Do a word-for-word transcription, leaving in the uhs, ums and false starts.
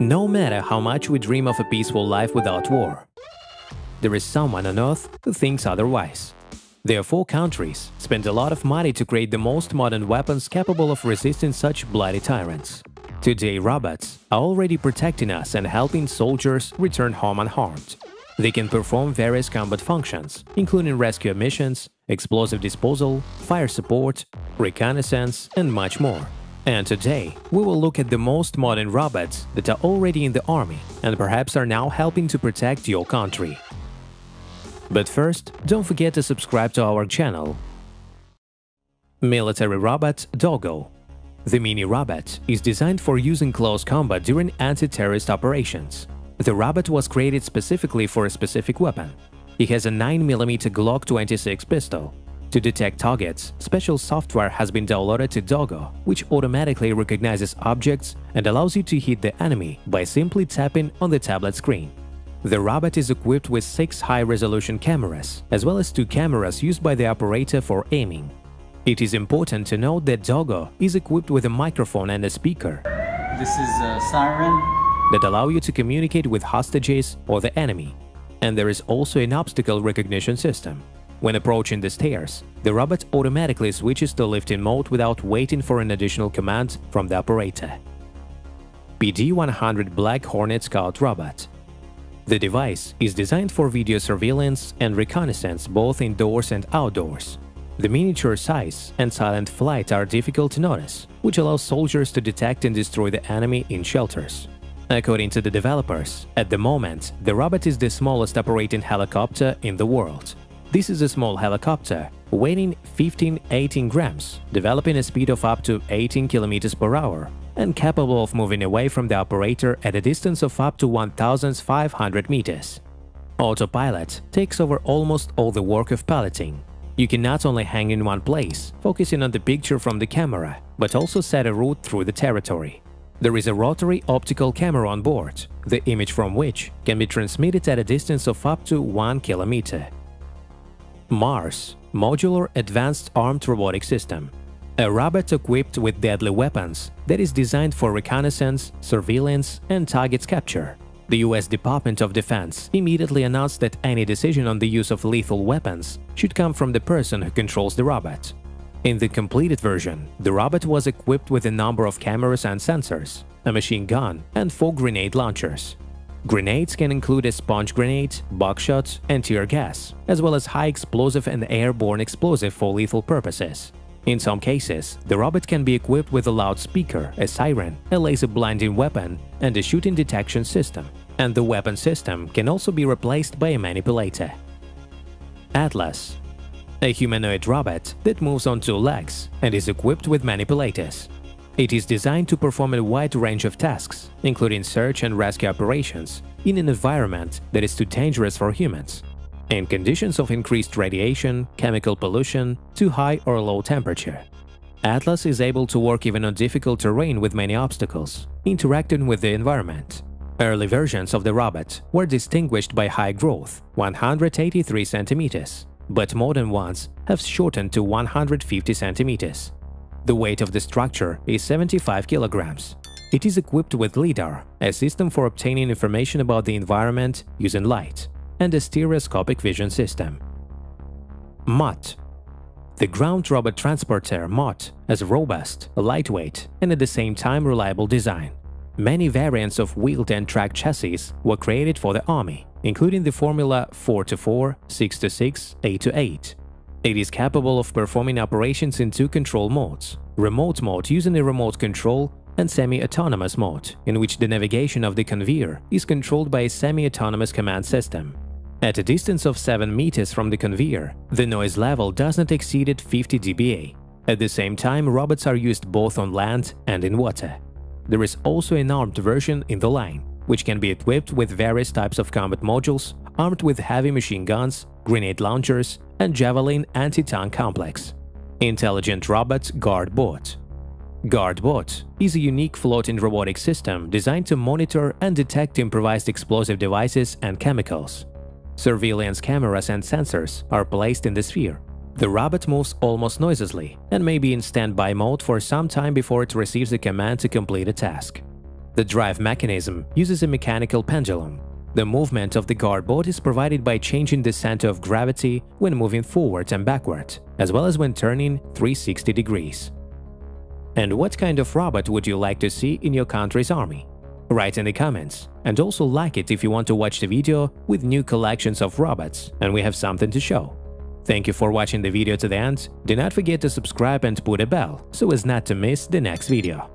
No matter how much we dream of a peaceful life without war, there is someone on Earth who thinks otherwise. Therefore, countries spend a lot of money to create the most modern weapons capable of resisting such bloody tyrants. Today, robots are already protecting us and helping soldiers return home unharmed. They can perform various combat functions, including rescue missions, explosive disposal, fire support, reconnaissance, and much more. And today, we will look at the most modern robots that are already in the army and perhaps are now helping to protect your country. But first, don't forget to subscribe to our channel. Military robot Doggo. The mini robot is designed for use in close combat during anti-terrorist operations. The robot was created specifically for a specific weapon. It has a nine millimeter Glock twenty-six pistol. To detect targets, special software has been downloaded to Doggo, which automatically recognizes objects and allows you to hit the enemy by simply tapping on the tablet screen. The robot is equipped with six high-resolution cameras, as well as two cameras used by the operator for aiming. It is important to note that Doggo is equipped with a microphone and a speaker. This is a siren that allow you to communicate with hostages or the enemy. And there is also an obstacle recognition system. When approaching the stairs, the robot automatically switches to lifting mode without waiting for an additional command from the operator. P D one hundred Black Hornet Scout Robot. The device is designed for video surveillance and reconnaissance both indoors and outdoors. The miniature size and silent flight are difficult to notice, which allows soldiers to detect and destroy the enemy in shelters. According to the developers, at the moment, the robot is the smallest operating helicopter in the world. This is a small helicopter, weighing fifteen to eighteen grams, developing a speed of up to eighteen kilometers per hour, and capable of moving away from the operator at a distance of up to one thousand five hundred meters. Autopilot takes over almost all the work of piloting. You can not only hang in one place, focusing on the picture from the camera, but also set a route through the territory. There is a rotary optical camera on board, the image from which can be transmitted at a distance of up to one kilometer. MARS – Modular Advanced Armed Robotic System. A robot equipped with deadly weapons that is designed for reconnaissance, surveillance, and targets capture. The U S Department of Defense immediately announced that any decision on the use of lethal weapons should come from the person who controls the robot. In the completed version, the robot was equipped with a number of cameras and sensors, a machine gun, and four grenade launchers. Grenades can include a sponge grenade, buckshot, and tear gas, as well as high explosive and airborne explosive for lethal purposes. In some cases, the robot can be equipped with a loudspeaker, a siren, a laser blinding weapon, and a shooting detection system. And the weapon system can also be replaced by a manipulator. Atlas – a humanoid robot that moves on two legs and is equipped with manipulators. It is designed to perform a wide range of tasks, including search and rescue operations, in an environment that is too dangerous for humans. In conditions of increased radiation, chemical pollution, too high or low temperature, Atlas is able to work even on difficult terrain with many obstacles, interacting with the environment. Early versions of the robot were distinguished by high growth – one hundred eighty-three centimeters, but modern ones have shortened to one hundred fifty centimeters. The weight of the structure is seventy-five kilograms. It is equipped with LiDAR, a system for obtaining information about the environment using light, and a stereoscopic vision system. M O T. The ground robot transporter M O T has a robust, lightweight, and at the same time reliable design. Many variants of wheeled and track chassis were created for the army, including the formula four to four, six to six, eight to eight. It is capable of performing operations in two control modes – remote mode using a remote control and semi-autonomous mode, in which the navigation of the conveyor is controlled by a semi-autonomous command system. At a distance of seven meters from the conveyor, the noise level does not exceed fifty d B A. At the same time, robots are used both on land and in water. There is also an armed version in the line, which can be equipped with various types of combat modules, armed with heavy machine guns, grenade launchers, and Javelin anti-tank complex. Intelligent robot GuardBot. GuardBot is a unique floating robotic system designed to monitor and detect improvised explosive devices and chemicals. Surveillance cameras and sensors are placed in the sphere. The robot moves almost noiselessly and may be in standby mode for some time before it receives a command to complete a task. The drive mechanism uses a mechanical pendulum. The movement of the GuardBot is provided by changing the center of gravity when moving forward and backward, as well as when turning three hundred sixty degrees. And what kind of robot would you like to see in your country's army? Write in the comments, and also like it if you want to watch the video with new collections of robots and we have something to show. Thank you for watching the video to the end. Do not forget to subscribe and put a bell so as not to miss the next video.